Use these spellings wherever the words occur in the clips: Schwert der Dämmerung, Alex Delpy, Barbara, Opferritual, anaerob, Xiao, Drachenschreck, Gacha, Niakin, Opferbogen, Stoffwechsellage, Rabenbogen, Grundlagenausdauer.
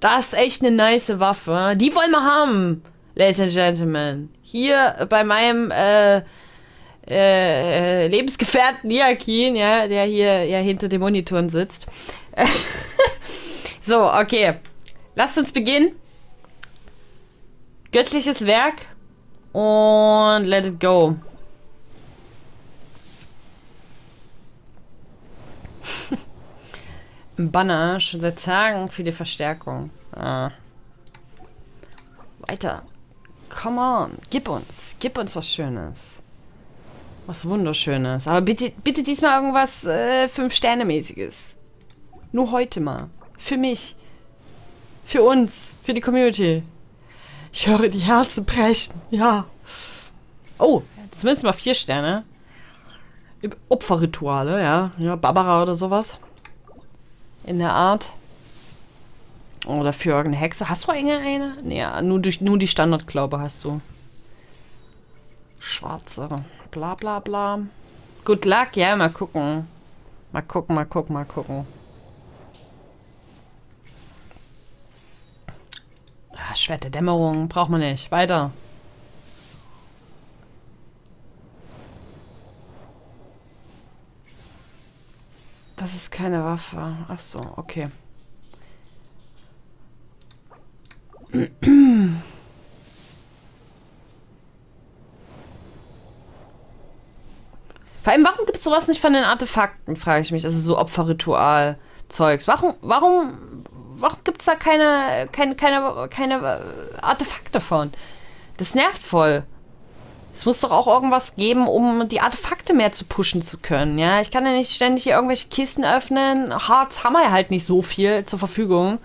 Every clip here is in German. Das ist echt eine nice Waffe. Die wollen wir haben, Ladies and Gentlemen. Hier bei meinem Lebensgefährten Niakin, ja, der hier ja hinter den Monitoren sitzt. So, okay. Lasst uns beginnen. Göttliches Werk. Und let it go. Im Banner, schon seit Tagen für die Verstärkung. Ah. Weiter. Come on, gib uns was Schönes. Was Wunderschönes. Aber bitte, bitte diesmal irgendwas 5-Sterne-mäßiges. Nur heute mal. Für mich. Für uns. Für die Community. Ich höre die Herzen brechen. Ja. Oh, zumindest mal 4 Sterne. Opferrituale, ja. Ja, Barbara oder sowas. In der Art. Oder für irgendeine Hexe. Hast du eine? Ja, nur die Standardglaube hast du. Schwarze. Bla bla bla. Good luck, ja, mal gucken. Mal gucken. Ah, Schwert der Dämmerung. Braucht man nicht. Weiter. Das ist keine Waffe. Ach so, okay. Vor allem, warum gibt es sowas nicht von den Artefakten, frage ich mich. Also so Opferritual-Zeugs. Warum gibt es da keine Artefakte von? Das nervt voll. Es muss doch auch irgendwas geben, um die Artefakte mehr zu pushen zu können, ja? Ich kann ja nicht ständig hier irgendwelche Kisten öffnen. Harz haben wir ja halt nicht so viel zur Verfügung.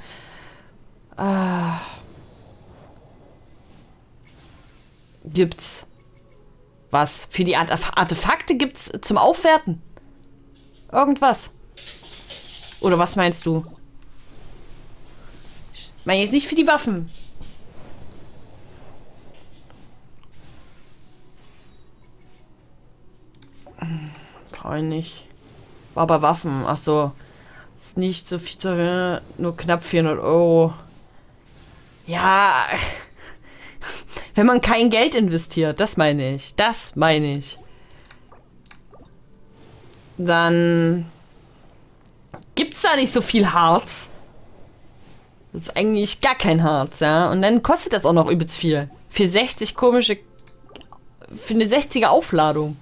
Gibt's was? Für die Artefakte gibt's zum Aufwerten? Irgendwas? Oder was meinst du? Ich meine jetzt nicht für die Waffen. Nicht. War bei Waffen. Ach so. Ist nicht so viel zu hören. Nur knapp 400 €. Ja. Wenn man kein Geld investiert, das meine ich. Dann gibt's da nicht so viel Harz. Das ist eigentlich gar kein Harz, ja. Und dann kostet das auch noch übelst viel. Für 60 komische... Für eine 60er Aufladung.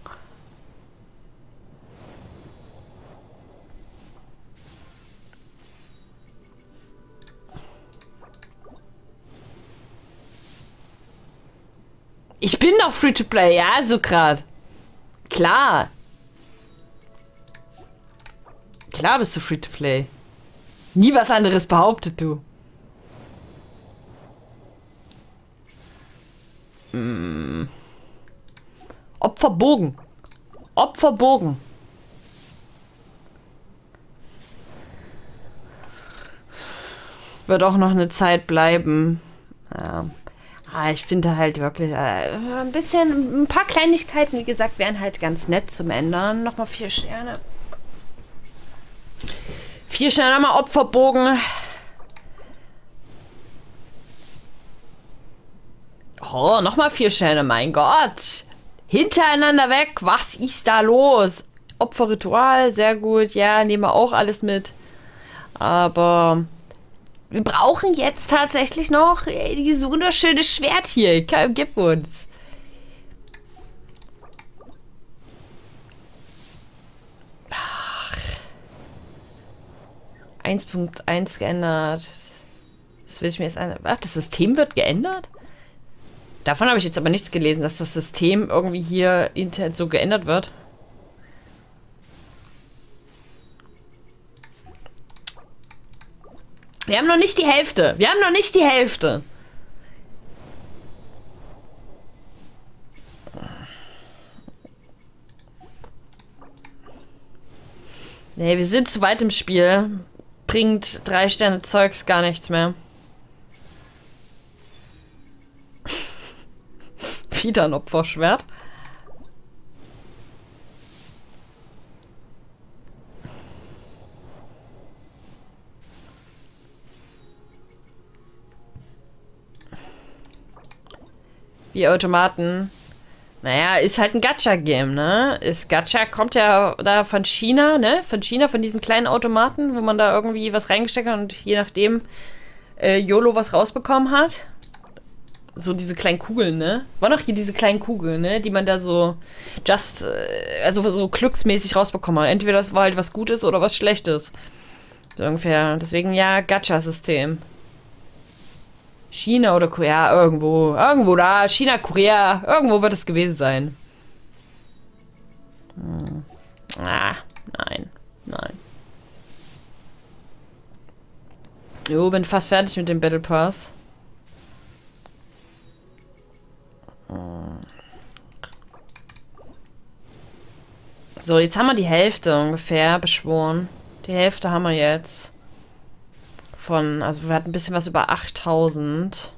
Ich bin doch Free-to-Play, ja, so grad. Klar. Klar bist du Free-to-Play. Nie was anderes behauptet, du. Hm. Opferbogen. Wird auch noch eine Zeit bleiben. Ja. Ich finde halt wirklich ein paar Kleinigkeiten, wie gesagt, wären halt ganz nett zum Ändern. Nochmal 4 Sterne. 4 Sterne nochmal Opferbogen. Oh, nochmal 4 Sterne, mein Gott. Hintereinander weg, was ist da los? Opferritual, sehr gut. Ja, nehmen wir auch alles mit. Aber... wir brauchen jetzt tatsächlich noch dieses wunderschöne Schwert hier. Komm, gib uns. Ach. 1.1 geändert. Das will ich mir jetzt an. Was? Das System wird geändert? Davon habe ich jetzt aber nichts gelesen, dass das System irgendwie hier intern so geändert wird. Wir haben noch nicht die Hälfte. Nee, wir sind zu weit im Spiel. Bringt 3 Sterne Zeugs gar nichts mehr. Wieder ein Opferschwert. wie Automaten. Naja, ist halt ein Gacha-Game, ne? Ist Gacha kommt ja da von China, ne? Von China, von diesen kleinen Automaten, wo man da irgendwie was reingesteckt hat und je nachdem YOLO was rausbekommen hat. So diese kleinen Kugeln, ne? Waren auch hier diese kleinen Kugeln, ne? Die man da so also so glücksmäßig rausbekommen hat. Entweder das war halt was Gutes oder was Schlechtes. So ungefähr. Deswegen ja, Gacha-System. China oder Korea, irgendwo. Irgendwo da. China, Korea. Irgendwo wird es gewesen sein. Hm. Ah, nein. Nein. Jo, bin fast fertig mit dem Battle Pass. So, jetzt haben wir die Hälfte ungefähr beschworen. Die Hälfte haben wir jetzt. Von, also wir hatten ein bisschen was über 8000.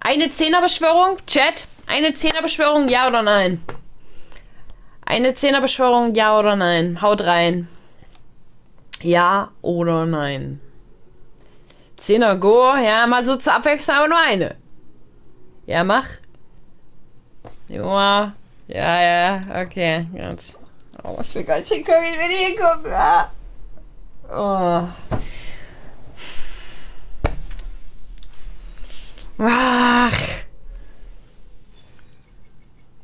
Eine 10er-Beschwörung, Chat? Eine 10er-Beschwörung, ja oder nein? Eine 10er-Beschwörung, ja oder nein? Haut rein. Ja oder nein? 10er Go, ja, mal so zur Abwechslung, aber nur eine. Ja, mach. Ja, ja, okay, ganz. Oh, ich will gar nicht hingucken, ich will nicht hingucken. Ah. Oh. Ach.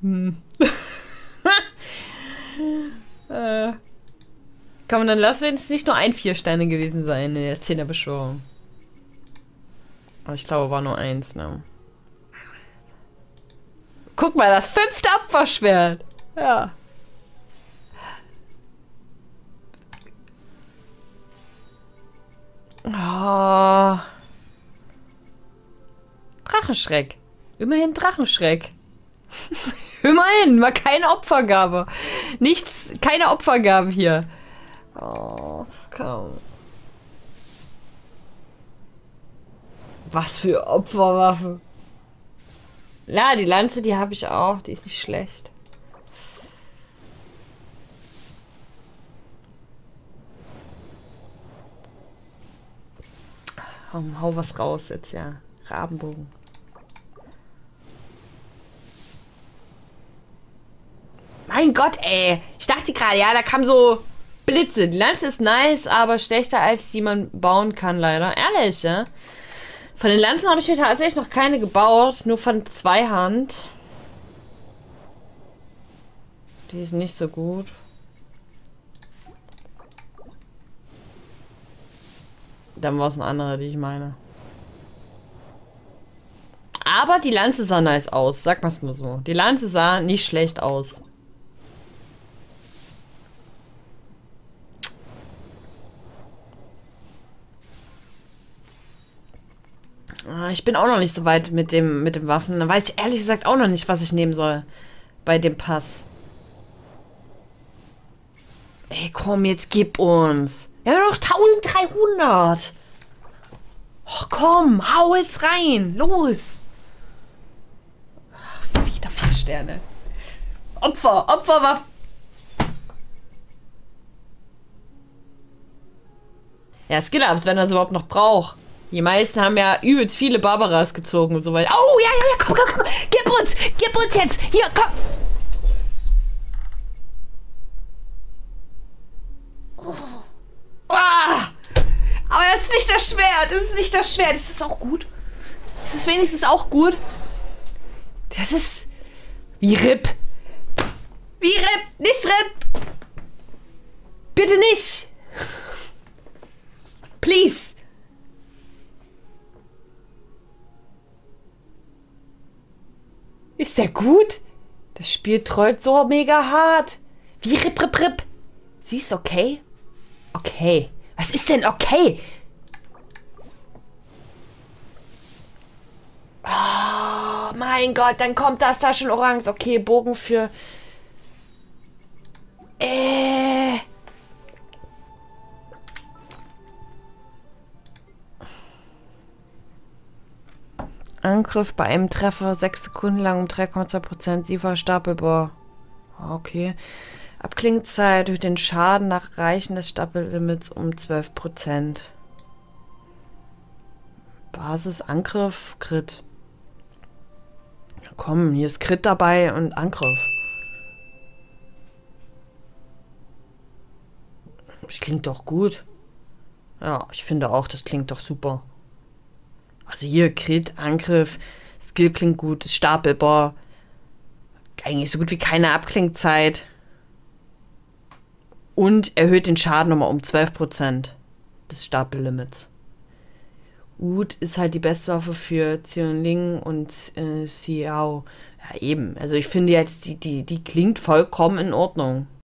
Hm. Komm, dann lass wenigstens nicht nur ein 4-Steine gewesen sein in der 10er-Beschwörung. Aber ich glaube, war nur eins, ne? Guck mal, das 5. Opferschwert. Ja. Oh. Drachenschreck. Immerhin Drachenschreck. Immerhin, mal keine Opfergabe. Nichts, keine Opfergaben hier. Oh, komm. Was für Opferwaffe. Na, die Lanze, die habe ich auch. Die ist nicht schlecht. Hau was raus jetzt, ja. Rabenbogen. Mein Gott, ey. Ich dachte gerade, ja, da kam so Blitze. Die Lanze ist nice, aber schlechter, als die man bauen kann, leider. Ehrlich, ja. Von den Lanzen habe ich mir tatsächlich noch keine gebaut, nur von Zweihand. Die ist nicht so gut. Dann war es eine andere, die ich meine. Aber die Lanze sah nice aus, sag mal's mal so. Die Lanze sah nicht schlecht aus. Ich bin auch noch nicht so weit mit dem Waffen. Da weiß ich ehrlich gesagt auch noch nicht, was ich nehmen soll. Bei dem Pass. Ey, komm, jetzt gib uns. Wir haben noch 1300. Oh, komm, hau jetzt rein. Los. Ach, wieder 4 Sterne. Opfer, Opferwaffe. Ja, Skill-Ups, wenn er es überhaupt noch braucht. Die meisten haben ja übelst viele Barbaras gezogen und so weiter. Oh, ja, ja, ja, komm, komm, komm. Gib uns jetzt. Hier, komm. Oh. Ah. Aber das ist nicht das Schwert. Das ist nicht das Schwert. Das ist auch gut. Das ist wenigstens auch gut. Das ist wie RIP. Wie RIP. Nicht RIP. Bitte nicht. Please. Ist der gut? Das Spiel trollt so mega hart. Wie Rip, Rip, Rip. Sie ist okay? Okay. Was ist denn okay? Oh, mein Gott, dann kommt das da schon orange. Okay, Bogen für... Angriff bei einem Treffer 6 Sekunden lang um 3,2%. Sie war stapelbar. Okay. Abklingzeit durch den Schaden nach Erreichen des Stapellimits um 12%. Basis, Angriff, Crit. Ja, komm, hier ist Crit dabei und Angriff. Das klingt doch gut. Ja, ich finde auch, das klingt doch super. Also hier, Crit, Angriff, Skill klingt gut, ist stapelbar. Eigentlich so gut wie keine Abklingzeit. Und erhöht den Schaden nochmal um 12% des Stapellimits. Ud ist halt die beste Waffe für Zionling und Xiao. Ja, eben. Also ich finde jetzt, die klingt vollkommen in Ordnung.